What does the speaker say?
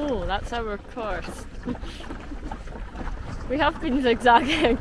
Oh, that's our course. We have been zigzagging.